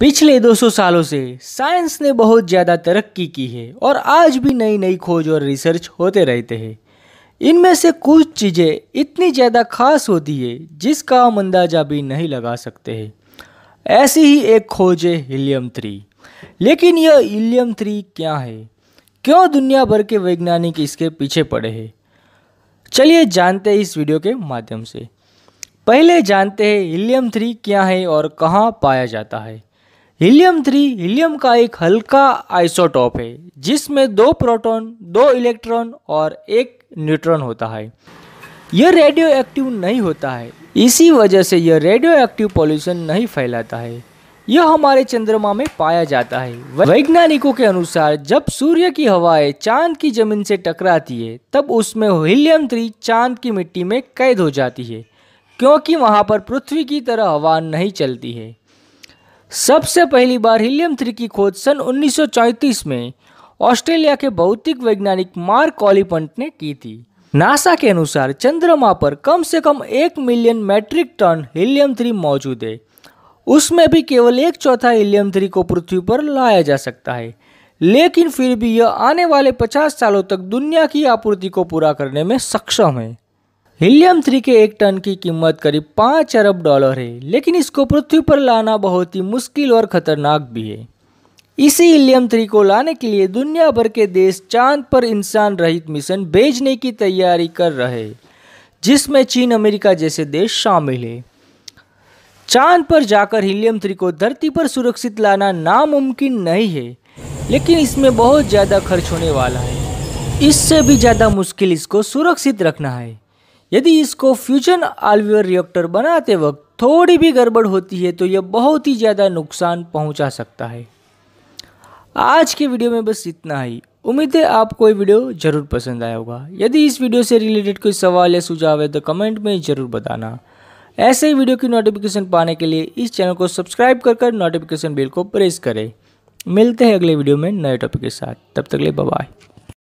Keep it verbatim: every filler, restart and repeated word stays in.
पिछले दो सौ सालों से साइंस ने बहुत ज़्यादा तरक्की की है और आज भी नई नई खोज और रिसर्च होते रहते हैं। इनमें से कुछ चीज़ें इतनी ज़्यादा खास होती है जिसका हम अंदाज़ा भी नहीं लगा सकते हैं। ऐसी ही एक खोज है हीलियम थ्री। लेकिन यह हीलियम थ्री क्या है, क्यों दुनिया भर के वैज्ञानिक इसके पीछे पड़े हैं, चलिए जानते हैं इस वीडियो के माध्यम से। पहले जानते हैं हीलियम थ्री क्या है और कहाँ पाया जाता है। हीलियम थ्री हीलियम का एक हल्का आइसोटॉप है जिसमें दो प्रोटॉन, दो इलेक्ट्रॉन और एक न्यूट्रॉन होता है। यह रेडियो एक्टिव नहीं होता है, इसी वजह से यह रेडियो एक्टिव पॉल्यूशन नहीं फैलाता है। यह हमारे चंद्रमा में पाया जाता है। वैज्ञानिकों के अनुसार जब सूर्य की हवाएं चांद की जमीन से टकराती है तब उसमें हीलियम थ्री चांद की मिट्टी में कैद हो जाती है, क्योंकि वहां पर पृथ्वी की तरह हवा नहीं चलती है। सबसे पहली बार हीलियम थ्री की खोज सन उन्नीस सौ चौंतीस में ऑस्ट्रेलिया के भौतिक वैज्ञानिक मार्क ऑलिफंट ने की थी। नासा के अनुसार चंद्रमा पर कम से कम एक million metric ton helium three मौजूद है, उसमें भी केवल एक चौथा हीलियम थ्री को पृथ्वी पर लाया जा सकता है। लेकिन फिर भी यह आने वाले पचास सालों तक दुनिया की आपूर्ति को पूरा करने में सक्षम है। हीलियम थ्री के एक टन की कीमत करीब पाँच अरब डॉलर है, लेकिन इसको पृथ्वी पर लाना बहुत ही मुश्किल और खतरनाक भी है। इसी हीलियम थ्री को लाने के लिए दुनिया भर के देश चांद पर इंसान रहित मिशन भेजने की तैयारी कर रहे, जिसमें चीन, अमेरिका जैसे देश शामिल है। चांद पर जाकर हीलियम थ्री को धरती पर सुरक्षित लाना नामुमकिन नहीं है, लेकिन इसमें बहुत ज़्यादा खर्च होने वाला है। इससे भी ज़्यादा मुश्किल इसको सुरक्षित रखना है। यदि इसको फ्यूजन आल्वेयर रिएक्टर बनाते वक्त थोड़ी भी गड़बड़ होती है तो यह बहुत ही ज़्यादा नुकसान पहुंचा सकता है। आज के वीडियो में बस इतना ही। उम्मीद है आपको ये वीडियो ज़रूर पसंद आया होगा। यदि इस वीडियो से रिलेटेड कोई सवाल या सुझाव है तो कमेंट में ज़रूर बताना। ऐसे ही वीडियो की नोटिफिकेशन पाने के लिए इस चैनल को सब्सक्राइब कर कर नोटिफिकेशन बेल को प्रेस करें। मिलते हैं अगले वीडियो में नए टॉपिक के साथ, तब तक के लिए बाय बाय।